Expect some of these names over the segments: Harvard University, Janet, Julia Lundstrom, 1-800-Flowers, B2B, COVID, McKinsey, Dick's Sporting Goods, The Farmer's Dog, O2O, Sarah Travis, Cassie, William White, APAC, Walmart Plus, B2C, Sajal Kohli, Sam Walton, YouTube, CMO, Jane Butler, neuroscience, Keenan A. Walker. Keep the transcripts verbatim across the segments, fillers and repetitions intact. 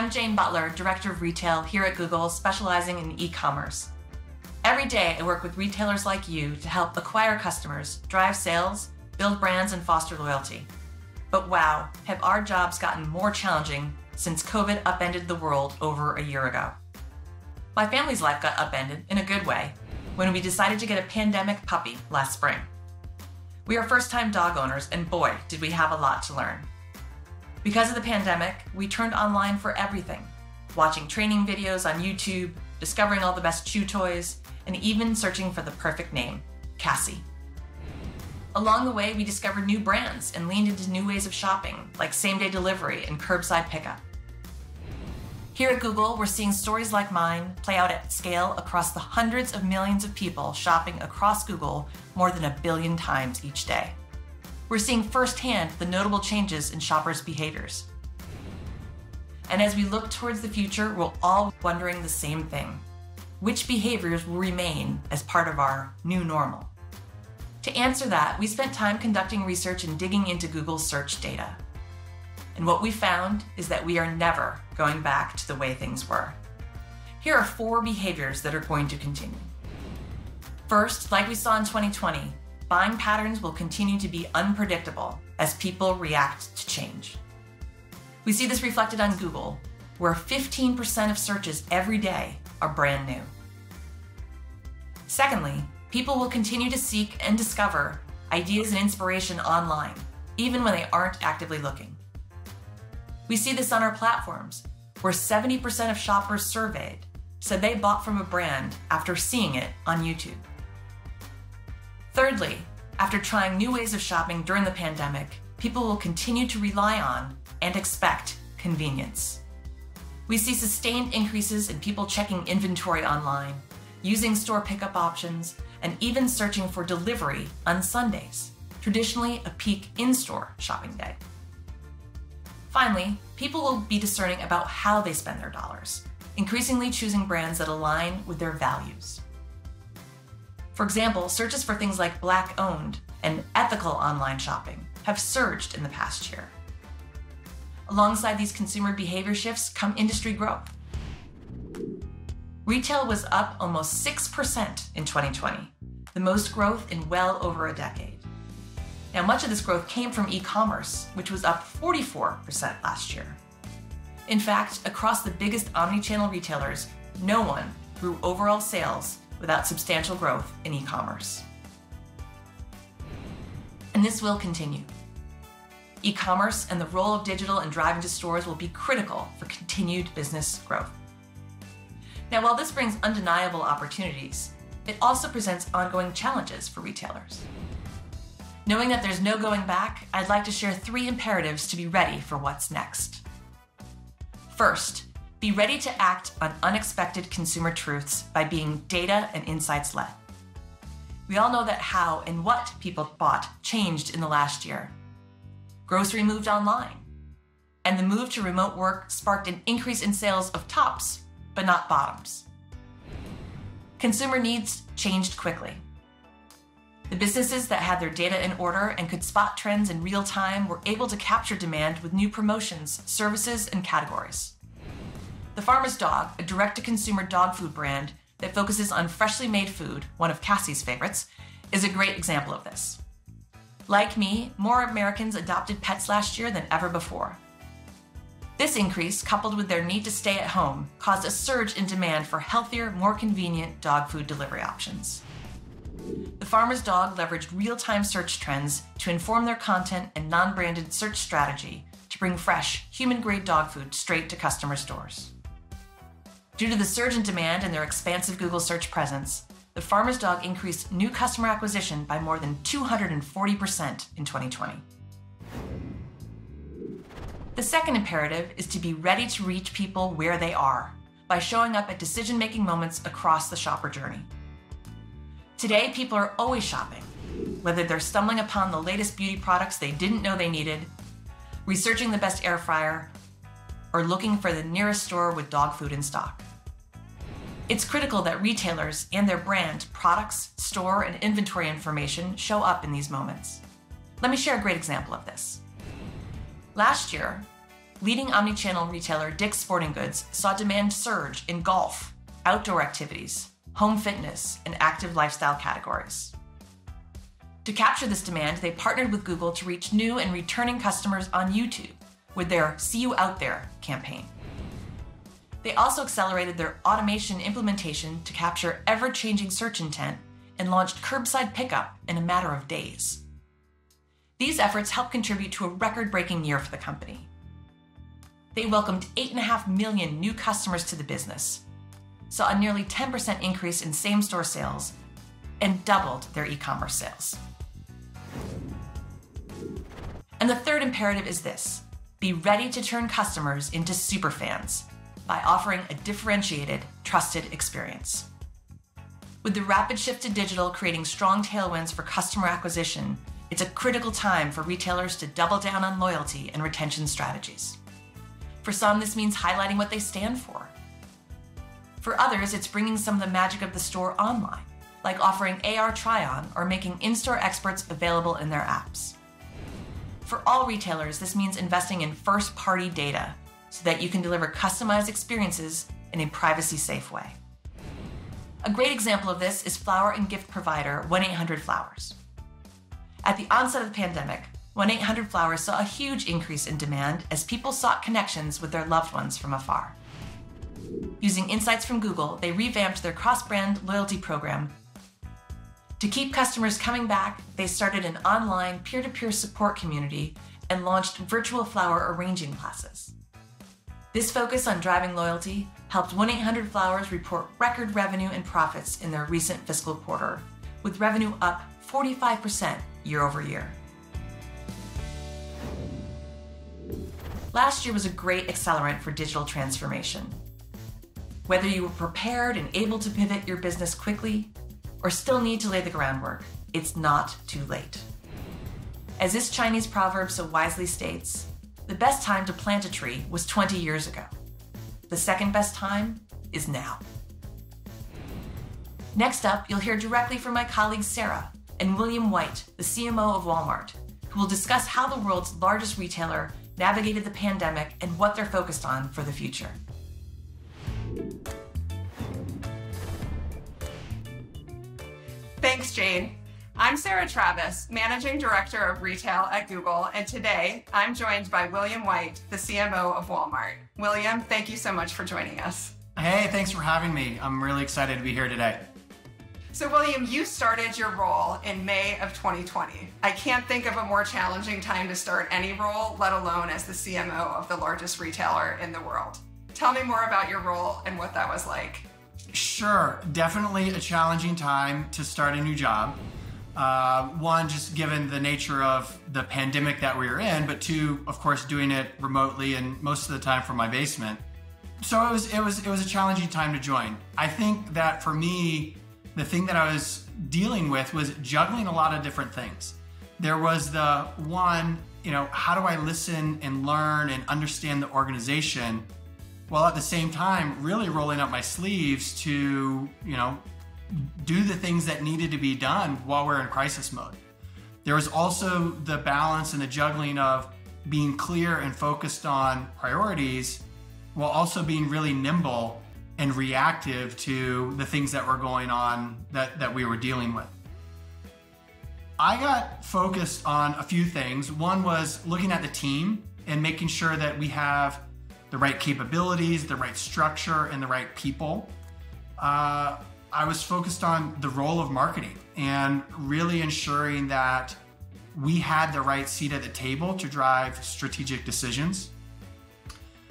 I'm Jane Butler, Director of Retail here at Google, specializing in e-commerce. Every day, I work with retailers like you to help acquire customers, drive sales, build brands, and foster loyalty. But wow, have our jobs gotten more challenging since COVID upended the world over a year ago. My family's life got upended in a good way when we decided to get a pandemic puppy last spring. We are first-time dog owners, and boy, did we have a lot to learn. Because of the pandemic, we turned online for everything, watching training videos on YouTube, discovering all the best chew toys, and even searching for the perfect name, Cassie. Along the way, we discovered new brands and leaned into new ways of shopping, like same-day delivery and curbside pickup. Here at Google, we're seeing stories like mine play out at scale across the hundreds of millions of people shopping across Google more than a billion times each day. We're seeing firsthand the notable changes in shoppers' behaviors. And as we look towards the future, we're all wondering the same thing. Which behaviors will remain as part of our new normal? To answer that, we spent time conducting research and digging into Google's search data. And what we found is that we are never going back to the way things were. Here are four behaviors that are going to continue. First, like we saw in twenty twenty, buying patterns will continue to be unpredictable as people react to change. We see this reflected on Google, where fifteen percent of searches every day are brand new. Secondly, people will continue to seek and discover ideas and inspiration online, even when they aren't actively looking. We see this on our platforms, where seventy percent of shoppers surveyed said they bought from a brand after seeing it on YouTube. Thirdly, after trying new ways of shopping during the pandemic, people will continue to rely on and expect convenience. We see sustained increases in people checking inventory online, using store pickup options, and even searching for delivery on Sundays, traditionally a peak in-store shopping day. Finally, people will be discerning about how they spend their dollars, increasingly choosing brands that align with their values. For example, searches for things like Black-owned and ethical online shopping have surged in the past year. Alongside these consumer behavior shifts come industry growth. Retail was up almost six percent in twenty twenty, the most growth in well over a decade. Now, much of this growth came from e-commerce, which was up forty-four percent last year. In fact, across the biggest omnichannel retailers, no one grew overall sales without substantial growth in e-commerce. And this will continue. E-commerce and the role of digital and driving to stores will be critical for continued business growth. Now, while this brings undeniable opportunities, it also presents ongoing challenges for retailers. Knowing that there's no going back, I'd like to share three imperatives to be ready for what's next. First, be ready to act on unexpected consumer truths by being data and insights-led. We all know that how and what people bought changed in the last year. Grocery moved online, and the move to remote work sparked an increase in sales of tops, but not bottoms. Consumer needs changed quickly. The businesses that had their data in order and could spot trends in real time were able to capture demand with new promotions, services, and categories. The Farmer's Dog, a direct-to-consumer dog food brand that focuses on freshly made food, one of Cassie's favorites, is a great example of this. Like me, more Americans adopted pets last year than ever before. This increase, coupled with their need to stay at home, caused a surge in demand for healthier, more convenient dog food delivery options. The Farmer's Dog leveraged real-time search trends to inform their content and non-branded search strategy to bring fresh, human-grade dog food straight to customer stores. Due to the surge in demand and their expansive Google search presence, the Farmer's Dog increased new customer acquisition by more than two hundred forty percent in twenty twenty. The second imperative is to be ready to reach people where they are by showing up at decision-making moments across the shopper journey. Today, people are always shopping, whether they're stumbling upon the latest beauty products they didn't know they needed, researching the best air fryer, or looking for the nearest store with dog food in stock. It's critical that retailers and their brand, products, store, and inventory information show up in these moments. Let me share a great example of this. Last year, leading omnichannel retailer Dick's Sporting Goods saw demand surge in golf, outdoor activities, home fitness, and active lifestyle categories. To capture this demand, they partnered with Google to reach new and returning customers on YouTube with their See You Out There campaign. They also accelerated their automation implementation to capture ever-changing search intent and launched curbside pickup in a matter of days. These efforts helped contribute to a record-breaking year for the company. They welcomed eight point five million new customers to the business, saw a nearly ten percent increase in same-store sales, and doubled their e-commerce sales. And the third imperative is this: be ready to turn customers into superfans by offering a differentiated, trusted experience. With the rapid shift to digital creating strong tailwinds for customer acquisition, it's a critical time for retailers to double down on loyalty and retention strategies. For some, this means highlighting what they stand for. For others, it's bringing some of the magic of the store online, like offering A R try-on or making in-store experts available in their apps. For all retailers, this means investing in first-party data so that you can deliver customized experiences in a privacy-safe way. A great example of this is flower and gift provider one eight hundred flowers. At the onset of the pandemic, one eight hundred flowers saw a huge increase in demand as people sought connections with their loved ones from afar. Using insights from Google, they revamped their cross-brand loyalty program. To keep customers coming back, they started an online peer-to-peer support community and launched virtual flower arranging classes. This focus on driving loyalty helped one eight hundred flowers report record revenue and profits in their recent fiscal quarter, with revenue up forty-five percent year over year. Last year was a great accelerant for digital transformation. Whether you were prepared and able to pivot your business quickly, or still need to lay the groundwork, it's not too late. As this Chinese proverb so wisely states, the best time to plant a tree was twenty years ago. The second best time is now. Next up, you'll hear directly from my colleagues Sarah and William White, the C M O of Walmart, who will discuss how the world's largest retailer navigated the pandemic and what they're focused on for the future. Thanks, Jane. I'm Sarah Travis, Managing Director of Retail at Google, and today I'm joined by William White, the C M O of Walmart. William, thank you so much for joining us. Hey, thanks for having me. I'm really excited to be here today. So William, you started your role in May of twenty twenty. I can't think of a more challenging time to start any role, let alone as the C M O of the largest retailer in the world. Tell me more about your role and what that was like. Sure, definitely a challenging time to start a new job. Uh, one, just given the nature of the pandemic that we were in, but two, of course, doing it remotely and most of the time from my basement. So it was, it was, it was a challenging time to join. I think that for me, the thing that I was dealing with was juggling a lot of different things. There was the one, you know, how do I listen and learn and understand the organization, while at the same time really rolling up my sleeves to, you know, do the things that needed to be done while we're in crisis mode. There was also the balance and the juggling of being clear and focused on priorities, while also being really nimble and reactive to the things that were going on that, that we were dealing with. I got focused on a few things. One was looking at the team and making sure that we have the right capabilities, the right structure, and the right people. Uh, I was focused on the role of marketing and really ensuring that we had the right seat at the table to drive strategic decisions.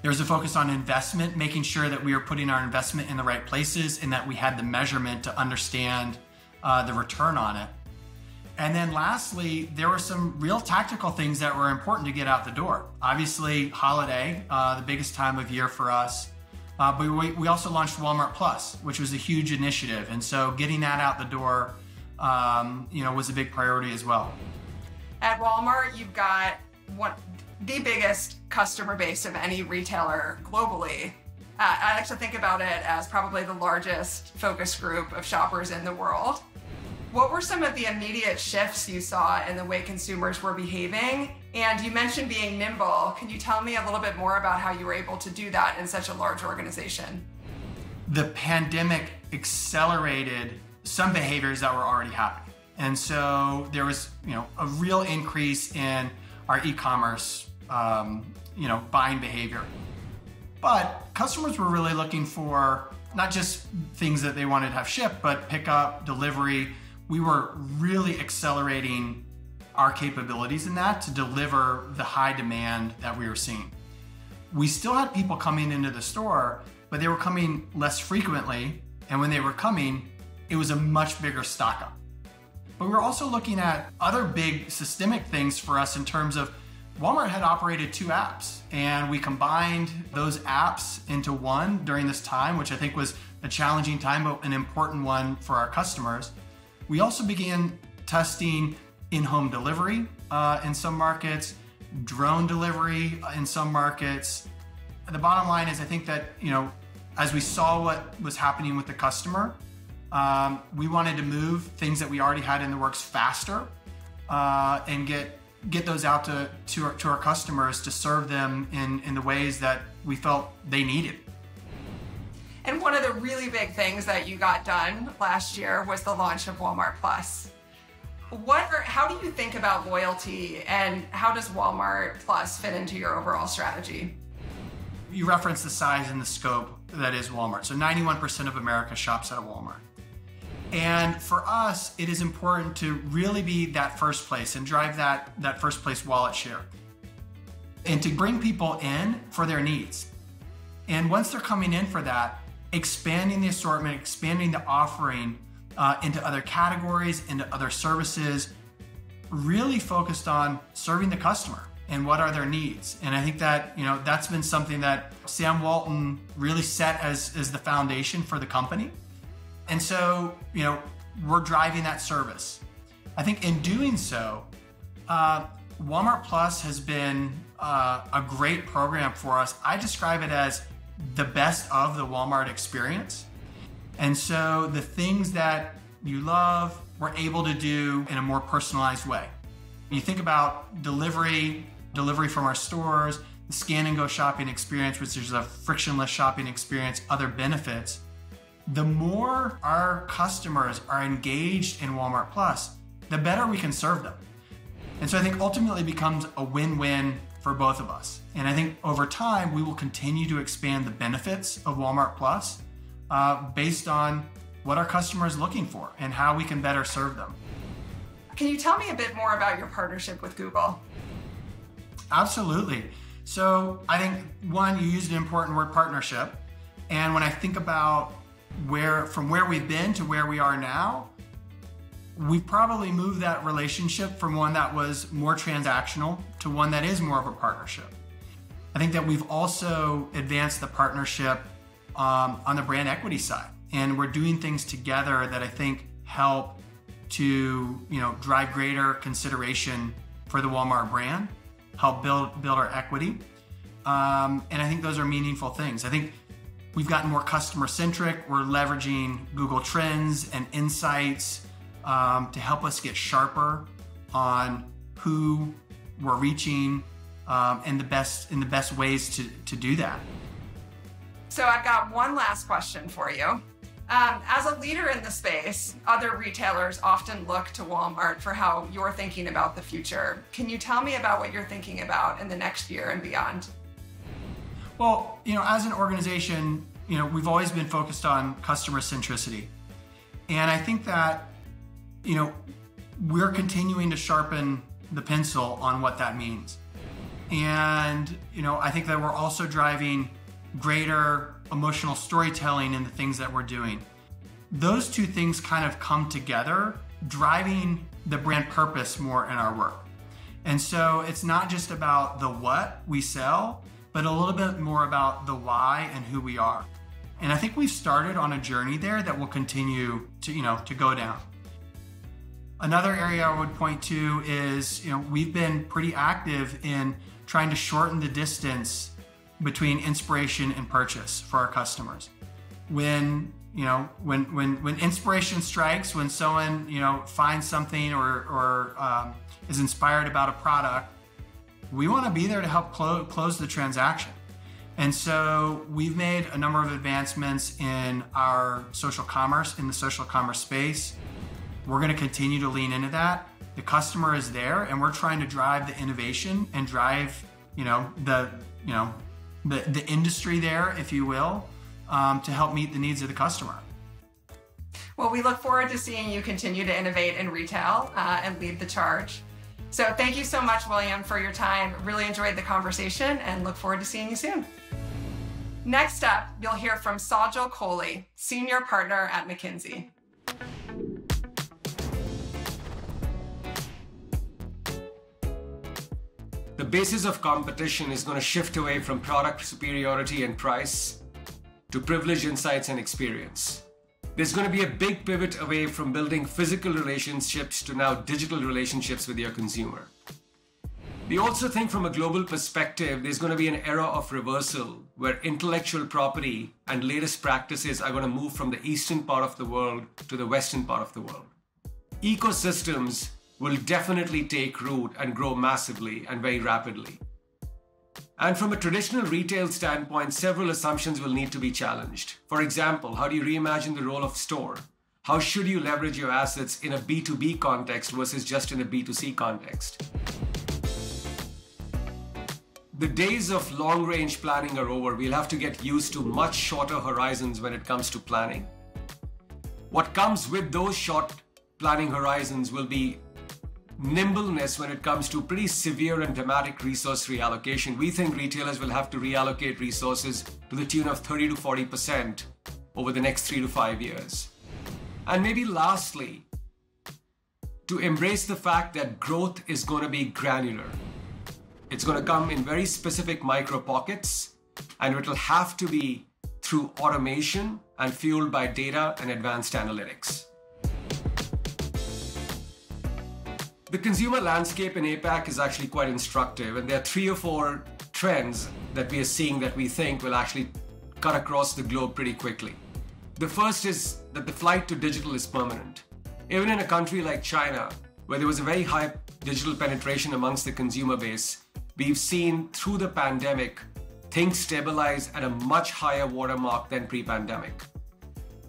There was a focus on investment, making sure that we were putting our investment in the right places and that we had the measurement to understand uh, the return on it. And then lastly, there were some real tactical things that were important to get out the door. Obviously, holiday, uh, the biggest time of year for us. Uh, but we, we also launched Walmart Plus, which was a huge initiative. And so getting that out the door um, you know, was a big priority as well. At Walmart, you've got one, the biggest customer base of any retailer globally. Uh, I like to think about it as probably the largest focus group of shoppers in the world. What were some of the immediate shifts you saw in the way consumers were behaving And you mentioned being nimble. Can you tell me a little bit more about how you were able to do that in such a large organization? The pandemic accelerated some behaviors that were already happening. And so there was, you know, a real increase in our e-commerce, um, you know, buying behavior. But customers were really looking for not just things that they wanted to have shipped, but pickup, delivery. We were really accelerating our capabilities in that to deliver the high demand that we were seeing. We still had people coming into the store, but they were coming less frequently. And when they were coming, it was a much bigger stock up. But we were also looking at other big systemic things for us in terms of Walmart had operated two apps, and we combined those apps into one during this time, which I think was a challenging time, but an important one for our customers. We also began testing in-home delivery uh, in some markets, drone delivery in some markets. The bottom line is I think that, you know, as we saw what was happening with the customer, um, we wanted to move things that we already had in the works faster uh, and get get those out to, to, our, to our customers to serve them in, in the ways that we felt they needed. And one of the really big things that you got done last year was the launch of Walmart Plus. What are, how do you think about loyalty, and how does Walmart Plus fit into your overall strategy? You referenced the size and the scope that is Walmart. So ninety-one percent of America shops at a Walmart. And for us, it is important to really be that first place and drive that, that first place wallet share. And to bring people in for their needs. And once they're coming in for that, expanding the assortment, expanding the offering, Uh, into other categories, into other services, really focused on serving the customer and what are their needs. And I think that, you know, that's been something that Sam Walton really set as, as the foundation for the company. And so, you know, we're driving that service. I think in doing so, uh, Walmart Plus has been uh, a great program for us. I describe it as the best of the Walmart experience. And so the things that you love, we're able to do in a more personalized way. When you think about delivery, delivery from our stores, the scan and go shopping experience, which is a frictionless shopping experience, other benefits. The more our customers are engaged in Walmart Plus, the better we can serve them. And so I think ultimately it becomes a win-win for both of us. And I think over time, we will continue to expand the benefits of Walmart Plus. Uh, based on what our customer is looking for and how we can better serve them. Can you tell me a bit more about your partnership with Google? Absolutely. So I think, one, you used an important word, partnership. And when I think about where, from where we've been to where we are now, we've probably moved that relationship from one that was more transactional to one that is more of a partnership. I think that we've also advanced the partnership Um, on the brand equity side. And we're doing things together that I think help to, you know, drive greater consideration for the Walmart brand, help build, build our equity. Um, and I think those are meaningful things. I think we've gotten more customer centric. We're leveraging Google Trends and insights um, to help us get sharper on who we're reaching um, and the best in the best ways to, to do that. So I've got one last question for you. Um, as a leader in the space, other retailers often look to Walmart for how you're thinking about the future. Can you tell me about what you're thinking about in the next year and beyond? Well, you know, as an organization, you know, we've always been focused on customer centricity. And I think that, you know, we're continuing to sharpen the pencil on what that means. And, you know, I think that we're also driving greater emotional storytelling in the things that we're doing. Those two things kind of come together, driving the brand purpose more in our work. And so it's not just about the what we sell, but a little bit more about the why and who we are. And I think we've started on a journey there that will continue to, you know, to go down. Another area I would point to is, you know, we've been pretty active in trying to shorten the distance between inspiration and purchase for our customers. When, you know, when when when inspiration strikes, when someone, you know, finds something or, or um, is inspired about a product, we want to be there to help clo- close the transaction. And so we've made a number of advancements in our social commerce, in the social commerce space. We're going to continue to lean into that. The customer is there, and we're trying to drive the innovation and drive, you know, the, you know, the, the industry there, if you will, um, to help meet the needs of the customer. Well, we look forward to seeing you continue to innovate in retail uh, and lead the charge. So thank you so much, William, for your time. Really enjoyed the conversation and look forward to seeing you soon. Next up, you'll hear from Sajal Kohli, Senior Partner at McKinsey. The basis of competition is going to shift away from product superiority and price to privilege, insights, and experience. There's going to be a big pivot away from building physical relationships to now digital relationships with your consumer. We also think from a global perspective, there's going to be an era of reversal where intellectual property and latest practices are going to move from the eastern part of the world to the western part of the world. Ecosystems will definitely take root and grow massively and very rapidly. And from a traditional retail standpoint, several assumptions will need to be challenged. For example, how do you reimagine the role of store? How should you leverage your assets in a B two B context versus just in a B two C context? The days of long-range planning are over. We'll have to get used to much shorter horizons when it comes to planning. What comes with those short planning horizons will be nimbleness when it comes to pretty severe and dramatic resource reallocation. We think retailers will have to reallocate resources to the tune of thirty to forty percent over the next three to five years. And maybe lastly, to embrace the fact that growth is going to be granular. It's going to come in very specific micro pockets, and it'll have to be through automation and fueled by data and advanced analytics. The consumer landscape in APAC is actually quite instructive, and there are three or four trends that we are seeing that we think will actually cut across the globe pretty quickly. The first is that the flight to digital is permanent. Even in a country like China, where there was a very high digital penetration amongst the consumer base, we've seen through the pandemic, things stabilize at a much higher watermark than pre-pandemic.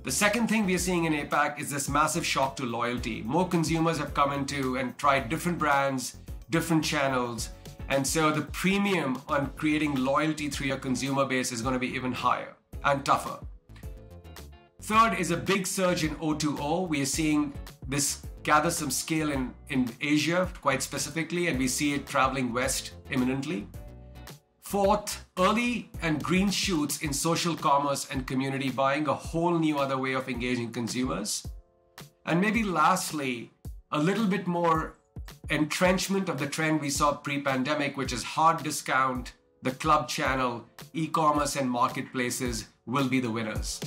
The second thing we are seeing in APAC is this massive shock to loyalty. More consumers have come into and tried different brands, different channels, and so the premium on creating loyalty through your consumer base is going to be even higher and tougher. Third is a big surge in O two O. We are seeing this gather some scale in, in Asia quite specifically, and we see it traveling west imminently. Fourth, early and green shoots in social commerce and community buying, a whole new other way of engaging consumers. And maybe lastly, a little bit more entrenchment of the trend we saw pre-pandemic, which is hard discount, the club channel, e-commerce and marketplaces will be the winners.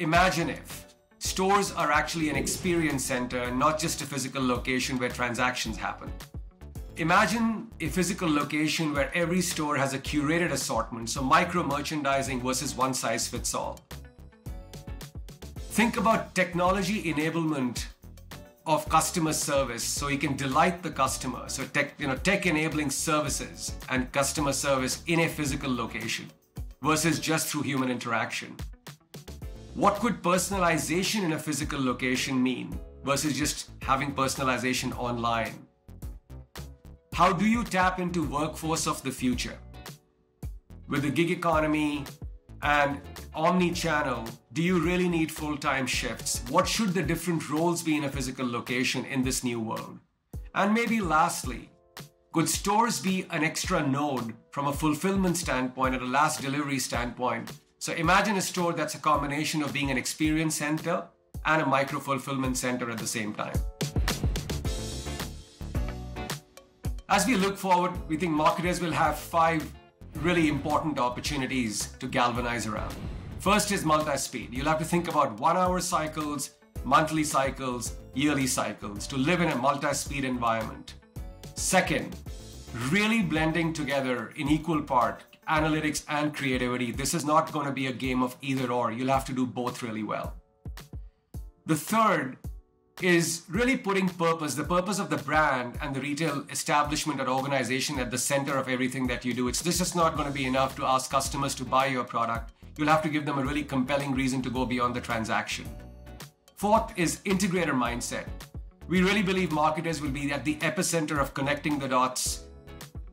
Imagine if stores are actually an experience center and not just a physical location where transactions happen. Imagine a physical location where every store has a curated assortment, so micro-merchandising versus one-size-fits-all. Think about technology enablement of customer service so you can delight the customer, so tech, you know, tech-enabling services and customer service in a physical location versus just through human interaction. What could personalization in a physical location mean versus just having personalization online? How do you tap into workforce of the future? With the gig economy and omni-channel, do you really need full-time shifts? What should the different roles be in a physical location in this new world? And maybe lastly, could stores be an extra node from a fulfillment standpoint and a last delivery standpoint? So imagine a store that's a combination of being an experience center and a micro-fulfillment center at the same time. As we look forward, we think marketers will have five really important opportunities to galvanize around. First is multi-speed. You'll have to think about one-hour cycles, monthly cycles, yearly cycles to live in a multi-speed environment. Second, really blending together in equal part analytics and creativity. This is not going to be a game of either or. You'll have to do both really well. The third is really putting purpose, the purpose of the brand and the retail establishment or organization at the center of everything that you do. It's this is not going to be enough to ask customers to buy your product. You'll have to give them a really compelling reason to go beyond the transaction. Fourth is integrator mindset. We really believe marketers will be at the epicenter of connecting the dots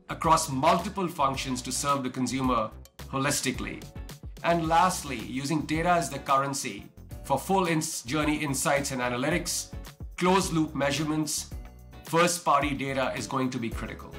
across multiple functions to serve the consumer holistically. And lastly, using data as the currency for full journey insights and analytics, closed loop measurements, first party data is going to be critical.